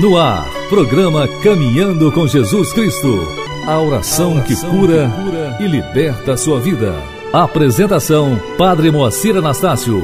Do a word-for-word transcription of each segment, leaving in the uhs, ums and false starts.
No ar, programa Caminhando com Jesus Cristo. A oração, a oração que, cura que cura e liberta a sua vida. Apresentação, Padre Moacir Anastácio.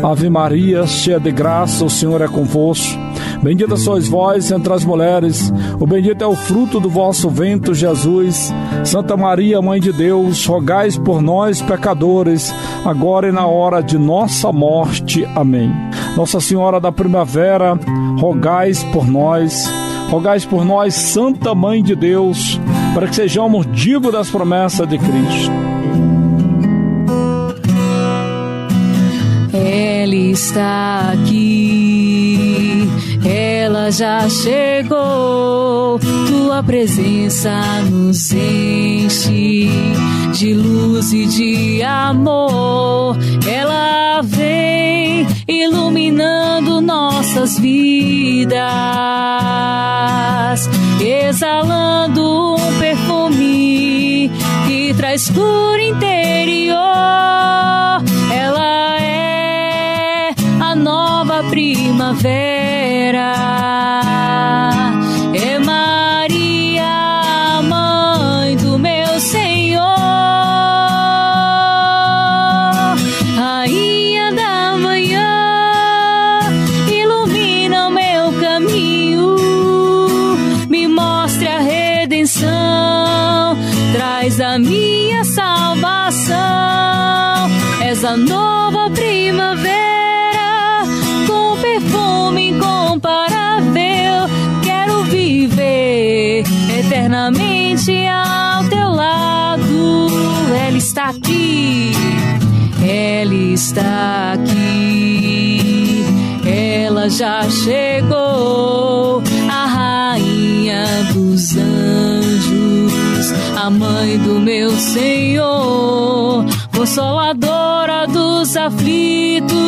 Ave Maria, cheia de graça, o Senhor é convosco. Bendita sois vós entre as mulheres, o bendito é o fruto do vosso ventre, Jesus. Santa Maria, Mãe de Deus, rogais por nós, pecadores, agora e na hora de nossa morte. Amém. Nossa Senhora da Primavera, rogais por nós, rogais por nós, Santa Mãe de Deus, para que sejamos dignos das promessas de Cristo. Ela está aqui, ela já chegou, tua presença nos enche de luz e de amor. Ela vem iluminando nossas vidas, exalando um perfume que traz cura interior. Ela é a nova primavera, é Maria, mãe do meu Senhor. Traz a minha salvação, és a nova primavera, com perfume incomparável. Quero viver eternamente ao teu lado. Ela está aqui, ela está aqui, ela já chegou, a rainha dos anjos, a mãe do meu Senhor, consoladora dos aflitos,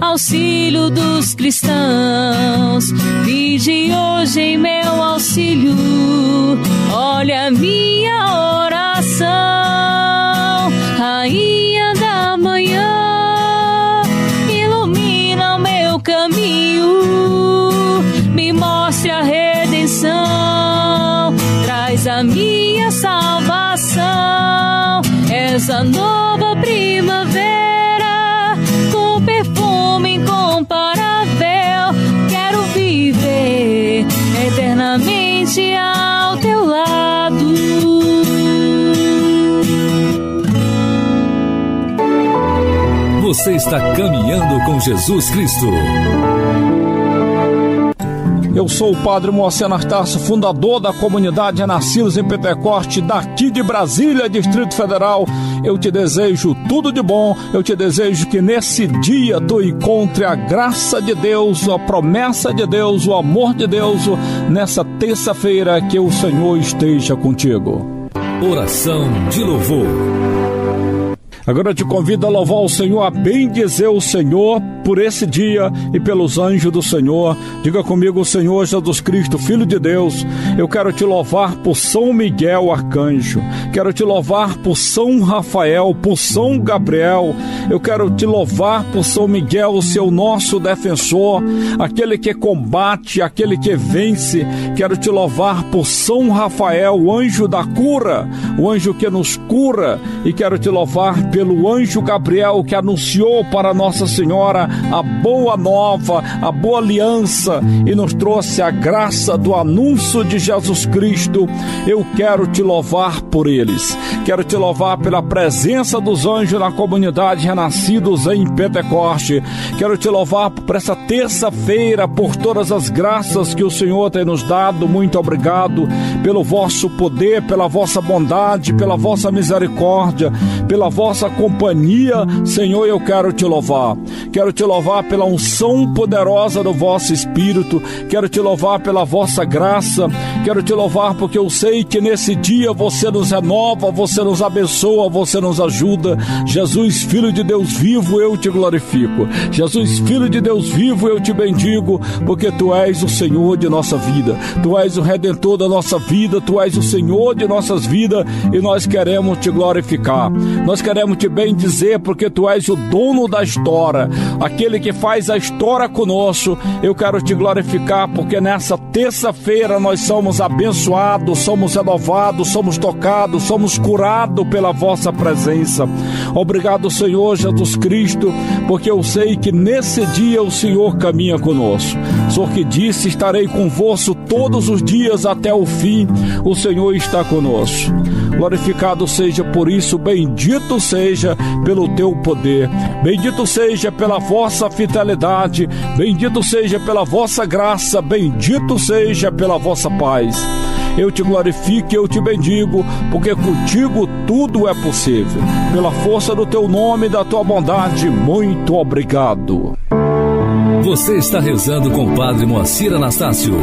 auxílio dos cristãos. Vinde hoje em meu auxílio, olha a minha oração. Rainha da manhã, ilumina o meu caminho, me mostre a redenção, traz a minha salvação, és a nova primavera, com perfume incomparável. Quero viver eternamente ao teu lado. Você está caminhando com Jesus Cristo. Eu sou o Padre Moacir Anastácio, fundador da comunidade Renascidos em Pentecostes, daqui de Brasília, Distrito Federal. Eu te desejo tudo de bom, eu te desejo que nesse dia tu encontre a graça de Deus, a promessa de Deus, o amor de Deus, nessa terça-feira, que o Senhor esteja contigo. Oração de louvor. Agora eu te convido a louvar o Senhor, a bendizer o Senhor por esse dia e pelos anjos do Senhor. Diga comigo: Senhor Jesus Cristo, Filho de Deus, eu quero te louvar por São Miguel Arcanjo, quero te louvar por São Rafael, por São Gabriel, eu quero te louvar por São Miguel, o seu nosso defensor, aquele que combate, aquele que vence. Quero te louvar por São Rafael, o anjo da cura, o anjo que nos cura, e quero te louvar pelo anjo Gabriel, que anunciou para Nossa Senhora a boa nova, a boa aliança, e nos trouxe a graça do anúncio de Jesus Cristo. Eu quero te louvar por eles. Quero te louvar pela presença dos anjos na comunidade Renascidos em Pentecoste. Quero te louvar por essa terça-feira, por todas as graças que o Senhor tem nos dado. Muito obrigado pelo vosso poder, pela vossa bondade, pela vossa misericórdia, pela vossa companhia, Senhor. Eu quero te louvar. Quero te louvar pela unção poderosa do vosso Espírito. Quero te louvar pela vossa graça. Quero te louvar porque eu sei que nesse dia você nos renova, você nos abençoa, você nos ajuda. Jesus, Filho de Deus vivo, eu te glorifico. Jesus, Filho de Deus vivo, eu te bendigo, porque tu és o Senhor de nossa vida, tu és o Redentor da nossa vida, tu és o Senhor de nossas vidas, e nós queremos te glorificar. Nós queremos te bendizer, porque tu és o dono da história, aquele que faz a história conosco. Eu quero te glorificar, porque nessa terça-feira nós somos abençoados, somos renovados, somos tocados, somos curados pela vossa presença. Obrigado, Senhor Jesus Cristo, porque eu sei que nesse dia o Senhor caminha conosco. O Senhor que disse: estarei convosco todos os dias até o fim. O Senhor está conosco. Glorificado seja por isso, bendito seja pelo teu poder, bendito seja pela vossa fidelidade, bendito seja pela vossa graça, bendito seja pela vossa paz. Eu te glorifico, eu te bendigo, porque contigo tudo é possível. Pela força do teu nome e da tua bondade, muito obrigado. Você está rezando com o Padre Moacir Anastácio.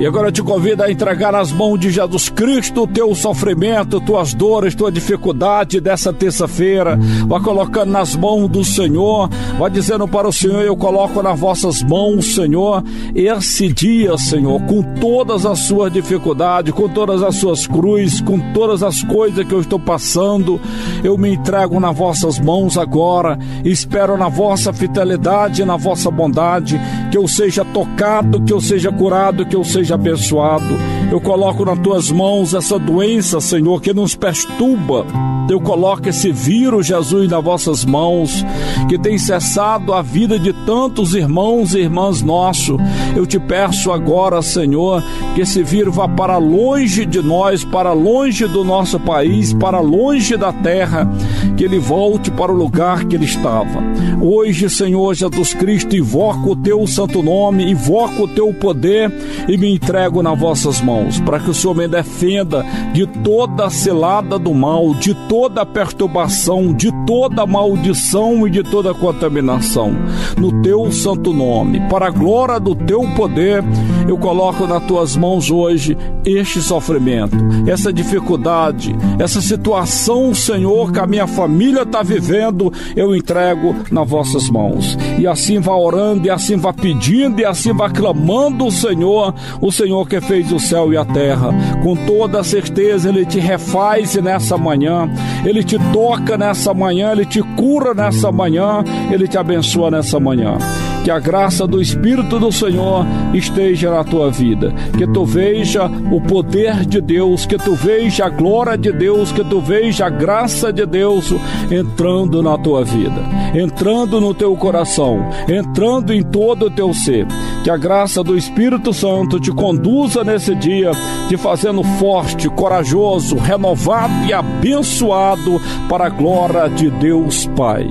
E agora eu te convido a entregar nas mãos de Jesus Cristo o teu sofrimento, tuas dores, tua dificuldade dessa terça-feira. Vai colocando nas mãos do Senhor, vai dizendo para o Senhor: eu coloco nas vossas mãos, Senhor, esse dia, Senhor, com todas as suas dificuldades, com todas as suas cruzes, com todas as coisas que eu estou passando. Eu me entrego nas vossas mãos agora, espero na vossa fidelidade, na vossa bondade, que eu seja tocado, que eu seja curado, que eu seja abençoado. Eu coloco nas tuas mãos essa doença, Senhor, que nos perturba. Eu coloco esse vírus, Jesus, nas vossas mãos, que tem cessado a vida de tantos irmãos e irmãs nossos. Eu te peço agora, Senhor, que esse vírus vá para longe de nós, para longe do nosso país, para longe da terra, que ele volte para o lugar que ele estava. Hoje, Senhor Jesus Cristo, invoco o teu santo nome, invoco o teu poder e me entrego nas vossas mãos, para que o Senhor me defenda de toda a cilada do mal, de toda a perturbação, de toda a maldição e de toda a contaminação. No teu santo nome, para a glória do teu poder, eu coloco nas tuas mãos hoje este sofrimento, essa dificuldade, essa situação, Senhor, que a minha família está vivendo. Eu entrego nas vossas mãos. E assim vá orando, e assim vá pedindo, e assim vá clamando o Senhor, o Senhor que fez o céu e a terra. Com toda certeza Ele te refaz nessa manhã, Ele te toca nessa manhã, Ele te cura nessa manhã, Ele te abençoa nessa manhã. Que a graça do Espírito do Senhor esteja na tua vida, que tu veja o poder de Deus, que tu veja a glória de Deus, que tu veja a graça de Deus entrando na tua vida, entrando no teu coração, entrando em todo o teu ser. Que a graça do Espírito Santo te conduza nesse dia, te fazendo forte, corajoso, renovado e abençoado para a glória de Deus Pai.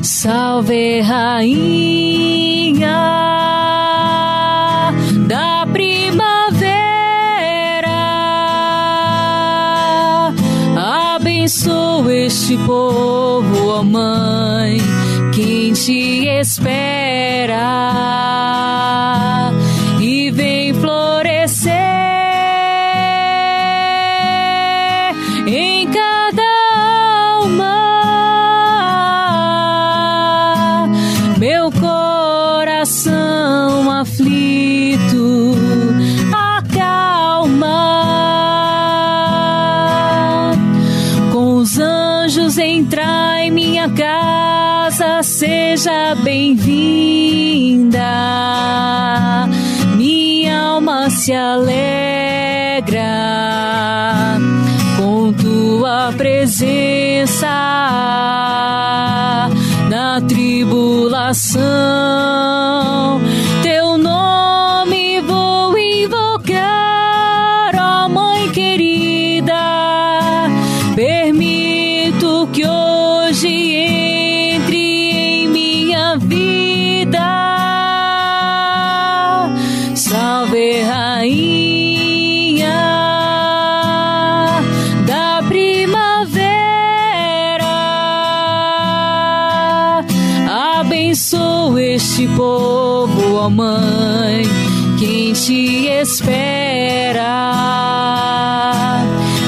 Salve, Rainha da Primavera, abençoa este povo, ó Mãe, que te espera, e vem florescer. Seja bem-vinda, minha alma se alegra com tua presença. Na tribulação, teu nome vou invocar, ó Mãe querida. Permito que hoje povo, ó Mãe, quem te espera,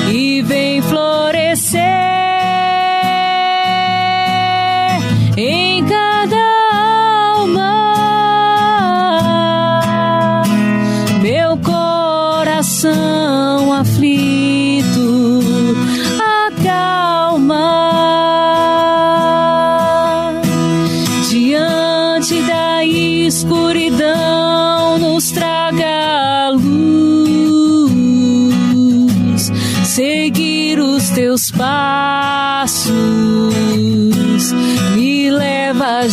e vem florescer em cada alma, meu coração aflito.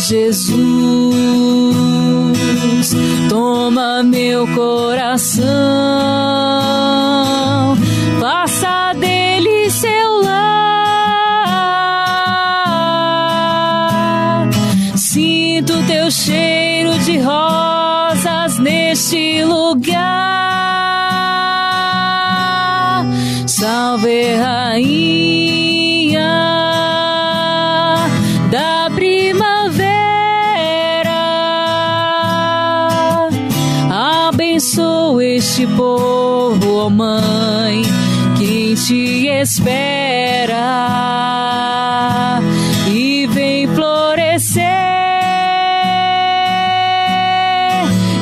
Jesus, toma meu coração, faça dele seu lar. Sinto teu cheiro de rosas neste lugar. Salve, Rainha da primavera, abençoa este povo, ó Mãe, que te espera, e vem florescer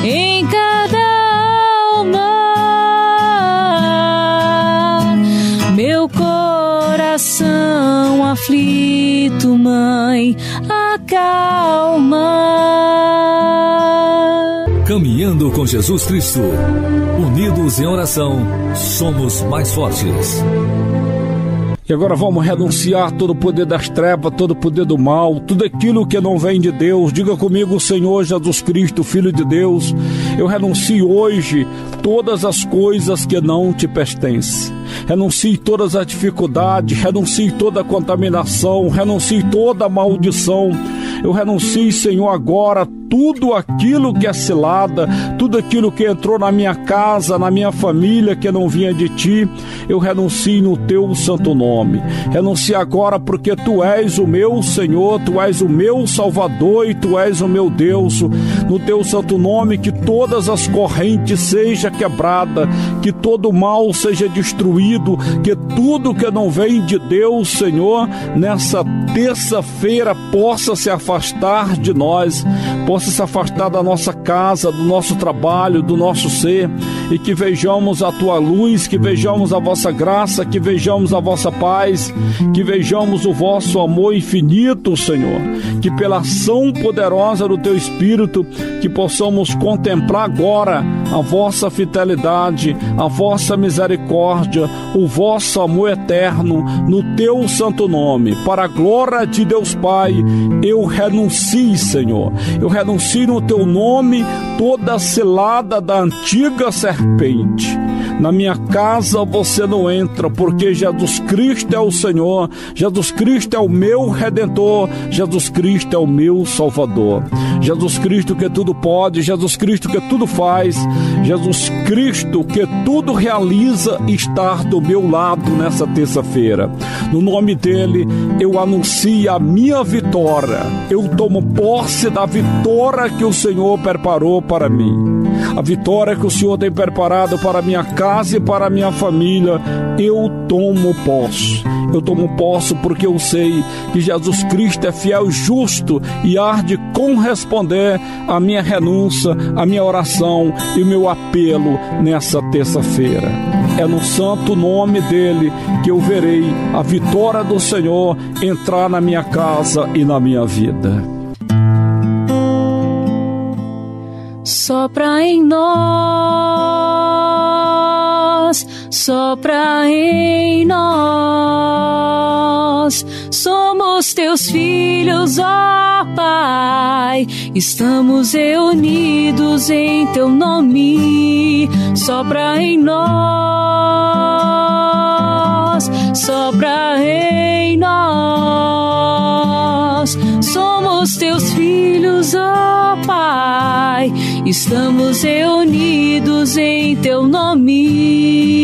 em cada alma. Meu coração aflito, Mãe, acalma. Caminhando com Jesus Cristo, unidos em oração, somos mais fortes. E agora vamos renunciar todo o poder das trevas, todo o poder do mal, tudo aquilo que não vem de Deus. Diga comigo, Senhor Jesus Cristo, Filho de Deus, eu renuncio hoje todas as coisas que não te pertencem. Renuncie todas as dificuldades, renuncie toda a contaminação, renuncie toda a maldição. Eu renuncio, Senhor, agora tudo aquilo que é cilada, tudo aquilo que entrou na minha casa, na minha família, que não vinha de ti. Eu renuncio no teu santo nome. Renuncio agora porque tu és o meu Senhor, tu és o meu Salvador e tu és o meu Deus. No teu santo nome, que todas as correntes sejam quebradas, que todo mal seja destruído, que tudo que não vem de Deus, Senhor, nessa terça-feira possa se afastar de nós, possa se afastar da nossa casa, do nosso trabalho, do nosso ser, e que vejamos a tua luz, que vejamos a vossa graça, que vejamos a vossa paz, que vejamos o vosso amor infinito, Senhor, que pela ação poderosa do teu Espírito, que possamos contemplar agora a vossa fidelidade, a vossa misericórdia, o vosso amor eterno, no teu santo nome, para a glória de Deus Pai. Eu renuncio, Senhor, eu renuncio no teu nome toda a cilada da antiga serpente. Na minha casa você não entra, porque Jesus Cristo é o Senhor, Jesus Cristo é o meu Redentor, Jesus Cristo é o meu Salvador. Jesus Cristo que tudo pode, Jesus Cristo que tudo faz, Jesus Cristo que tudo realiza, estar do meu lado nessa terça-feira. No nome dele eu anuncio a minha vitória, eu tomo posse da vitória que o Senhor preparou para mim. A vitória que o Senhor tem preparado para minha casa e para minha família, eu tomo posse. Eu tomo posse porque eu sei que Jesus Cristo é fiel e justo e há de corresponder à minha renúncia, à minha oração e o meu apelo nessa terça-feira. É no santo nome dele que eu verei a vitória do Senhor entrar na minha casa e na minha vida. Sopra em nós, sopra em nós, somos teus filhos, ó Pai, estamos reunidos em teu nome. Sopra em nós, sopra em nós, somos teus filhos, ó Pai, estamos reunidos em teu nome.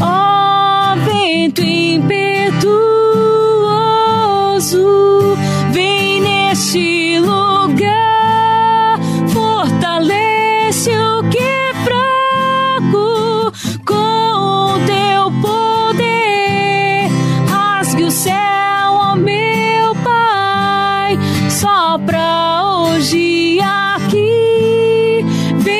Ó vento impetuoso, vem neste lugar, fortalece o que é fraco com o teu poder, rasgue o céu, ó meu Pai, sopra hoje aqui. Vem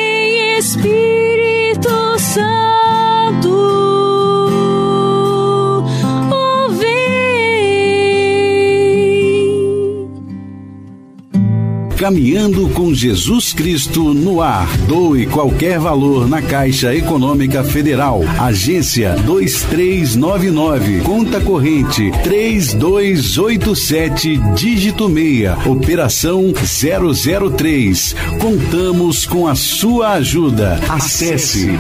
Caminhando com Jesus Cristo no ar. Doe qualquer valor na Caixa Econômica Federal, agência dois três nove nove, conta corrente três dois oito sete, dígito seis, operação zero zero três. Contamos com a sua ajuda. Acesse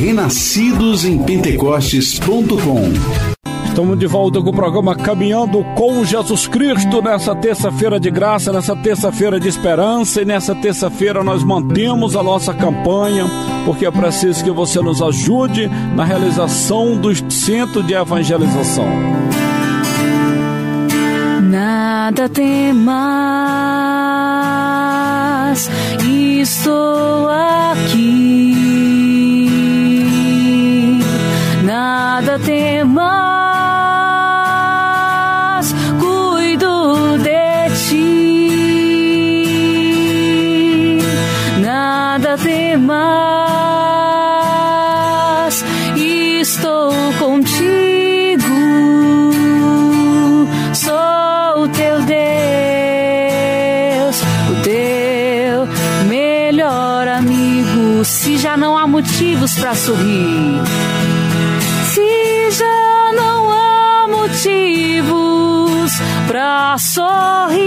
renascidos em pentecostes ponto com. Estamos de volta com o programa Caminhando com Jesus Cristo nessa terça-feira de graça, nessa terça-feira de esperança, e nessa terça-feira nós mantemos a nossa campanha, porque é preciso que você nos ajude na realização do centro de evangelização. Nada temas, estou aqui. Nada temas. Mas estou contigo, sou o teu Deus, o teu melhor amigo. Se já não há motivos para sorrir, se já não há motivos para sorrir,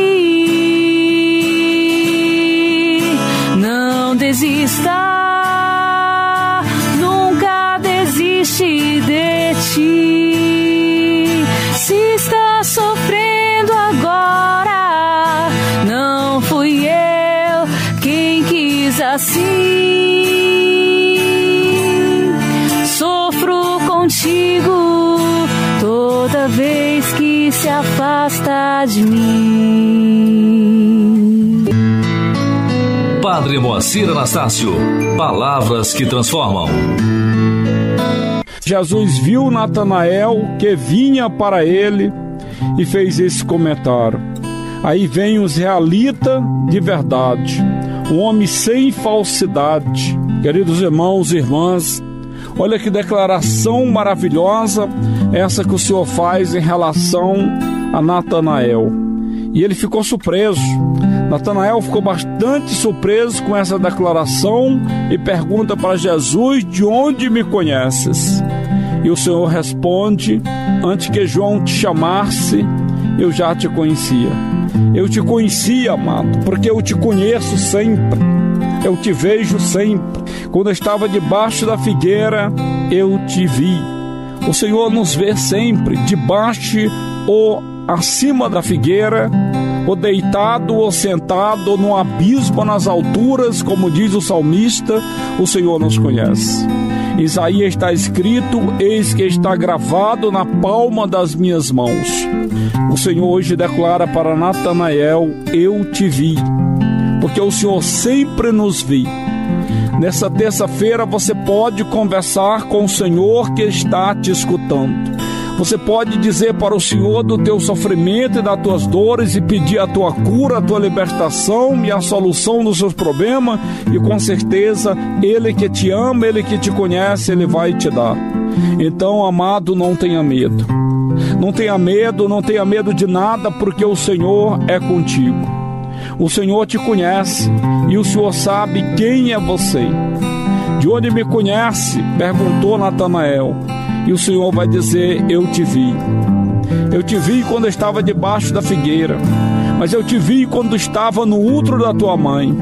não desista. De ti, se está sofrendo agora, não fui eu quem quis assim. Sofro contigo toda vez que se afasta de mim. Padre Moacir Anastácio, palavras que transformam. Jesus viu Natanael que vinha para ele e fez esse comentário: aí vem o israelita de verdade, um homem sem falsidade. Queridos irmãos e irmãs, olha que declaração maravilhosa essa que o Senhor faz em relação a Natanael. E ele ficou surpreso. Natanael ficou bastante surpreso com essa declaração e pergunta para Jesus: de onde me conheces? E o Senhor responde: antes que João te chamasse, eu já te conhecia. Eu te conhecia, amado, porque eu te conheço sempre. Eu te vejo sempre. Quando eu estava debaixo da figueira, eu te vi. O Senhor nos vê sempre, debaixo ou acima da figueira, ou deitado ou sentado, ou no abismo, nas alturas, como diz o salmista, o Senhor nos conhece. Isaías está escrito: eis que está gravado na palma das minhas mãos. O Senhor hoje declara para Natanael: eu te vi, porque o Senhor sempre nos vi. Nessa terça-feira você pode conversar com o Senhor que está te escutando. Você pode dizer para o Senhor do teu sofrimento e das tuas dores e pedir a tua cura, a tua libertação e a solução dos seus problemas, e com certeza Ele que te ama, Ele que te conhece, Ele vai te dar. Então, amado, não tenha medo. Não tenha medo, não tenha medo de nada, porque o Senhor é contigo. O Senhor te conhece e o Senhor sabe quem é você. De onde me conhece? Perguntou Natanael. E o Senhor vai dizer: eu te vi. Eu te vi quando eu estava debaixo da figueira, mas eu te vi quando estava no útero da tua mãe.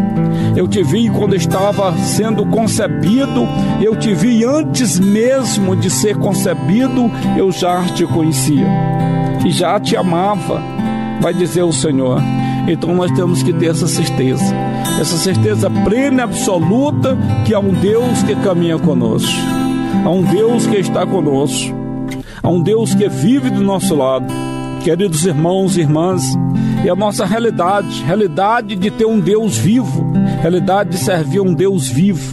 Eu te vi quando estava sendo concebido. Eu te vi antes mesmo de ser concebido. Eu já te conhecia e já te amava, vai dizer o Senhor. Então nós temos que ter essa certeza, essa certeza plena e absoluta, que há um Deus que caminha conosco. Há um Deus que está conosco, há um Deus que vive do nosso lado. Queridos irmãos e irmãs, é a nossa realidade, realidade de ter um Deus vivo, realidade de servir a um Deus vivo.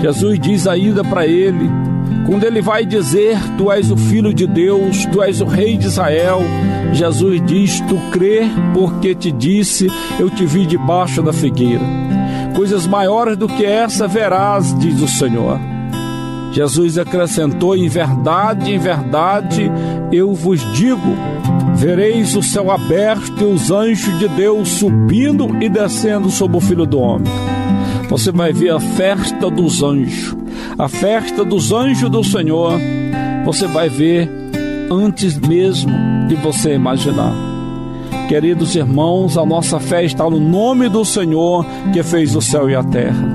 Jesus diz ainda para ele, quando ele vai dizer: tu és o Filho de Deus, tu és o Rei de Israel, Jesus diz: tu crê porque te disse, eu te vi debaixo da figueira. Coisas maiores do que essa verás, diz o Senhor. Jesus acrescentou: em verdade, em verdade, eu vos digo, vereis o céu aberto e os anjos de Deus subindo e descendo sobre o Filho do Homem. Você vai ver a festa dos anjos, a festa dos anjos do Senhor. Você vai ver antes mesmo de você imaginar. Queridos irmãos, a nossa fé está no nome do Senhor que fez o céu e a terra.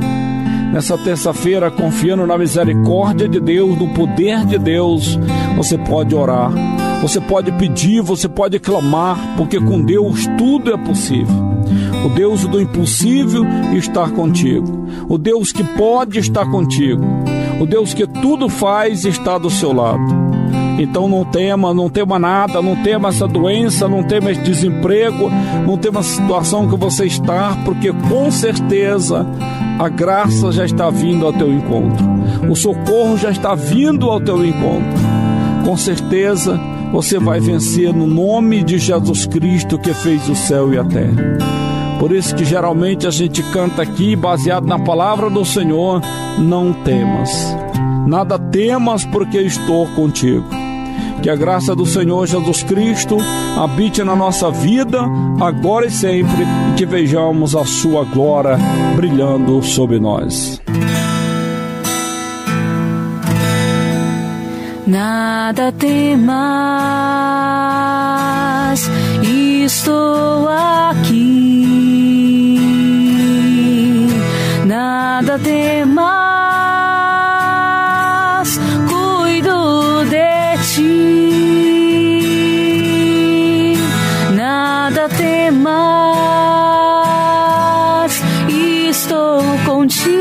Nessa terça-feira, confiando na misericórdia de Deus, no poder de Deus, você pode orar, você pode pedir, você pode clamar, porque com Deus tudo é possível. O Deus do impossível está contigo. O Deus que pode está contigo. O Deus que tudo faz está do seu lado. Então não tema, não tema nada, não tema essa doença, não tema esse desemprego, não tema a situação que você está, porque com certeza a graça já está vindo ao teu encontro. O socorro já está vindo ao teu encontro. Com certeza você vai vencer no nome de Jesus Cristo que fez o céu e a terra. Por isso que geralmente a gente canta aqui, baseado na palavra do Senhor, não temas. Nada temas porque estou contigo. Que a graça do Senhor Jesus Cristo habite na nossa vida, agora e sempre, e que vejamos a sua glória brilhando sobre nós. Nada temas, estou aqui. Nada temas, cuido de ti. Nada temas,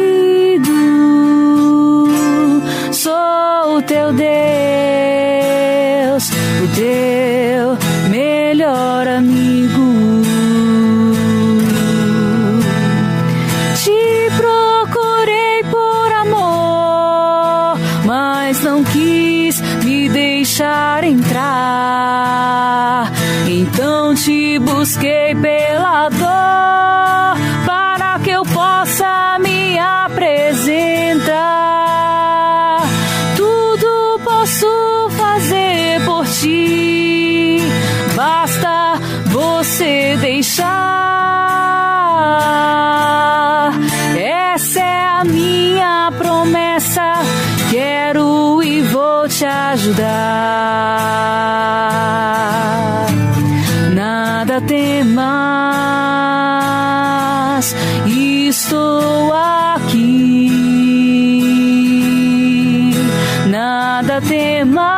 estou contigo. Sou teu Deus, o teu melhor amigo. Te procurei por amor, mas não quis me deixar entrar. Então te busquei pela dor, para que eu possa me apresentar. Tudo posso fazer por ti, basta você deixar. Essa é a minha promessa, quero e vou te ajudar. Nada temas, estou aqui. Nada temas,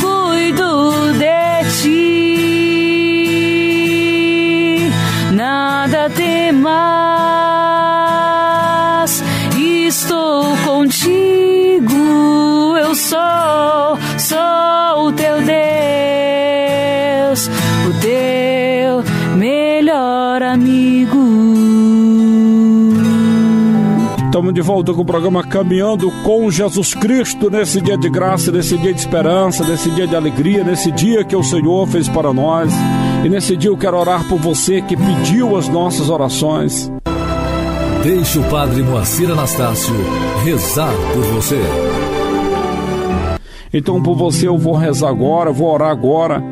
cuido de ti. Nada temas, estou contigo. Eu sou, sou o teu Deus, o teu melhor amigo. Estamos de volta com o programa Caminhando com Jesus Cristo, nesse dia de graça, nesse dia de esperança, nesse dia de alegria, nesse dia que o Senhor fez para nós. E nesse dia eu quero orar por você que pediu as nossas orações. Deixe o Padre Moacir Anastácio rezar por você. Então por você eu vou rezar agora, vou orar agora,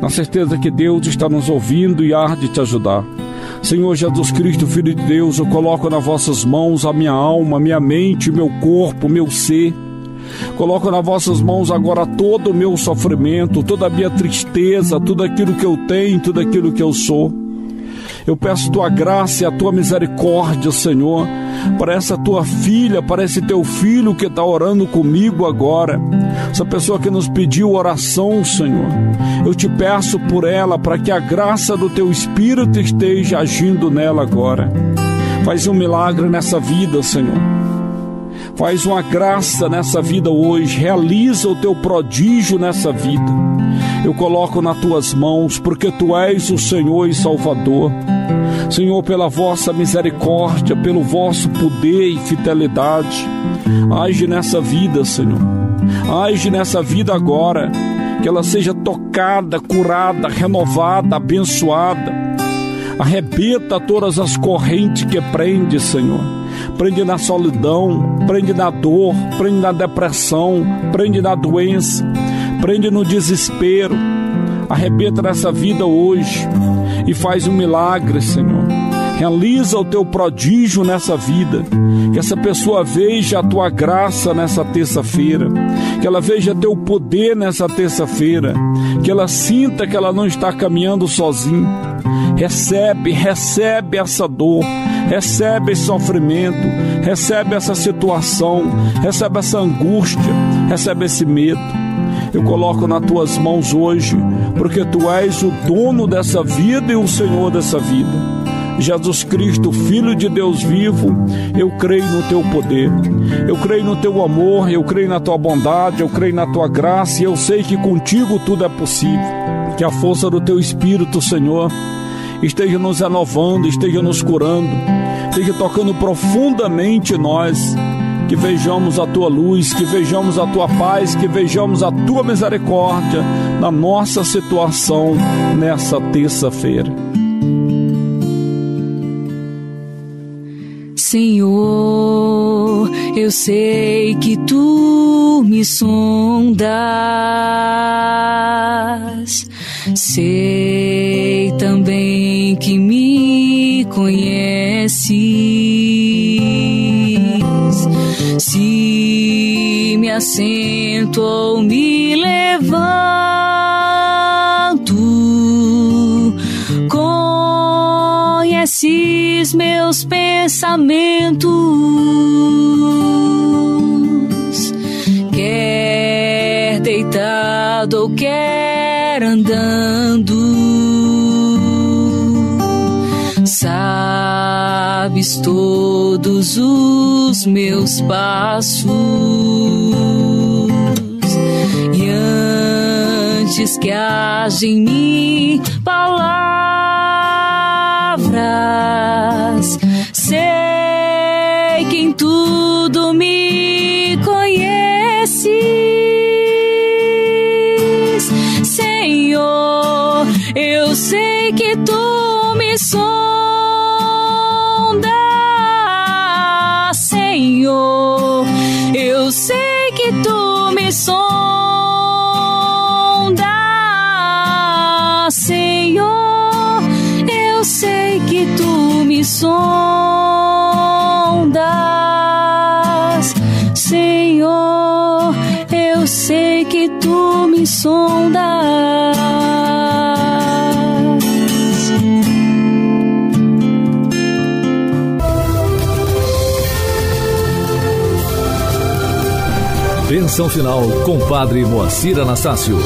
na certeza que Deus está nos ouvindo e arde te ajudar. Senhor Jesus Cristo, Filho de Deus, eu coloco nas vossas mãos a minha alma, minha mente, meu corpo, meu ser. Coloco nas vossas mãos agora todo o meu sofrimento, toda a minha tristeza, tudo aquilo que eu tenho, tudo aquilo que eu sou. Eu peço tua graça e a tua misericórdia, Senhor, para essa tua filha, para esse teu filho que está orando comigo agora, essa pessoa que nos pediu oração, Senhor. Eu te peço por ela, para que a graça do teu Espírito esteja agindo nela agora. Faz um milagre nessa vida, Senhor. Faz uma graça nessa vida hoje. Realiza o teu prodígio nessa vida. Eu coloco nas tuas mãos, porque tu és o Senhor e Salvador. Senhor, pela vossa misericórdia, pelo vosso poder e fidelidade, age nessa vida, Senhor. Age nessa vida agora, que ela seja tocada, curada, renovada, abençoada. Arrebenta todas as correntes que prende, Senhor. Prende na solidão, prende na dor, prende na depressão, prende na doença. prende no desespero. Arrebenta nessa vida hoje e faz um milagre, Senhor. Realiza o teu prodígio nessa vida, que essa pessoa veja a tua graça nessa terça-feira, que ela veja teu poder nessa terça-feira, que ela sinta que ela não está caminhando sozinha. Recebe, recebe essa dor, recebe esse sofrimento, recebe essa situação, recebe essa angústia, recebe esse medo. Eu coloco nas tuas mãos hoje, porque tu és o dono dessa vida e o Senhor dessa vida. Jesus Cristo, Filho de Deus vivo, eu creio no teu poder, eu creio no teu amor, eu creio na tua bondade, eu creio na tua graça, e eu sei que contigo tudo é possível. Que a força do teu Espírito, Senhor, esteja nos renovando, esteja nos curando, esteja tocando profundamente nós, que vejamos a tua luz, que vejamos a tua paz, que vejamos a tua misericórdia na nossa situação nessa terça-feira. Senhor, eu sei que tu me sondas, sei também que me conheces. Se me assento ou me levanto, conheces meus pensamentos, quer deitado ou quer andando, sabes todos os meus passos, e antes que haja em mim palavras, sei que em tudo me conheces. Senhor, eu sei que tu me sondas. Senhor, eu sei que tu me sondas. Senhor, eu sei que tu me sondas. Senhor, eu sei que tu me sondas. Bênção final com o Padre Moacir Anastácio.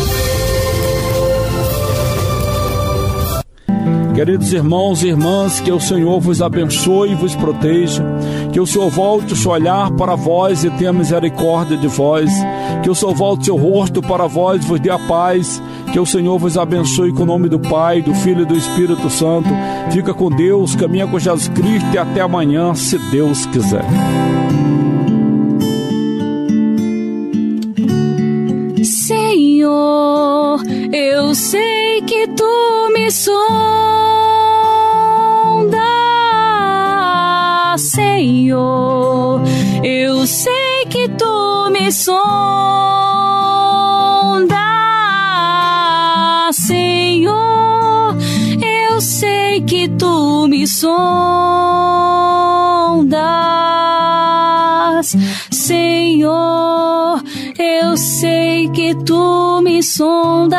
Queridos irmãos e irmãs, que o Senhor vos abençoe e vos proteja, que o Senhor volte o seu olhar para vós e tenha misericórdia de vós, que o Senhor volte o seu rosto para vós e vos dê a paz, que o Senhor vos abençoe com o nome do Pai, do Filho e do Espírito Santo. Fica com Deus, caminha com Jesus Cristo e até amanhã, se Deus quiser. Senhor, eu sei que tu me sondas. Senhor, eu sei que tu me sondas. Senhor, eu sei que tu me sondas. Senhor, eu sei que tu me sondas.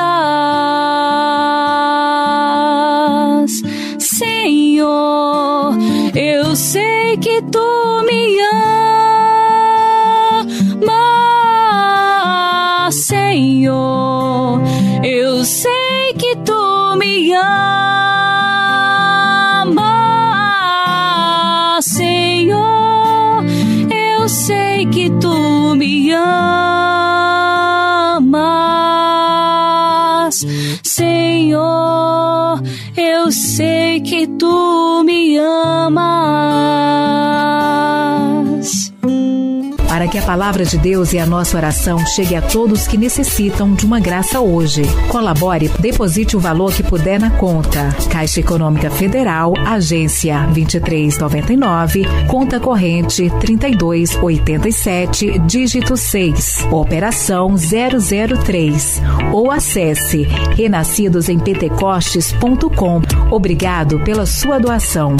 Senhor, eu sei que tu me amas. Senhor, eu sei que tu me amas. Senhor, eu sei que tu me amas. Senhor, eu sei que tu me amas. Para para que a palavra de Deus e a nossa oração chegue a todos que necessitam de uma graça hoje. Colabore, deposite o valor que puder na conta. Caixa Econômica Federal, agência vinte e três noventa e nove, conta corrente trinta e dois oitenta e sete, dígito seis, operação zero zero três. Ou acesse renascidos em pentecostes ponto com. Obrigado pela sua doação.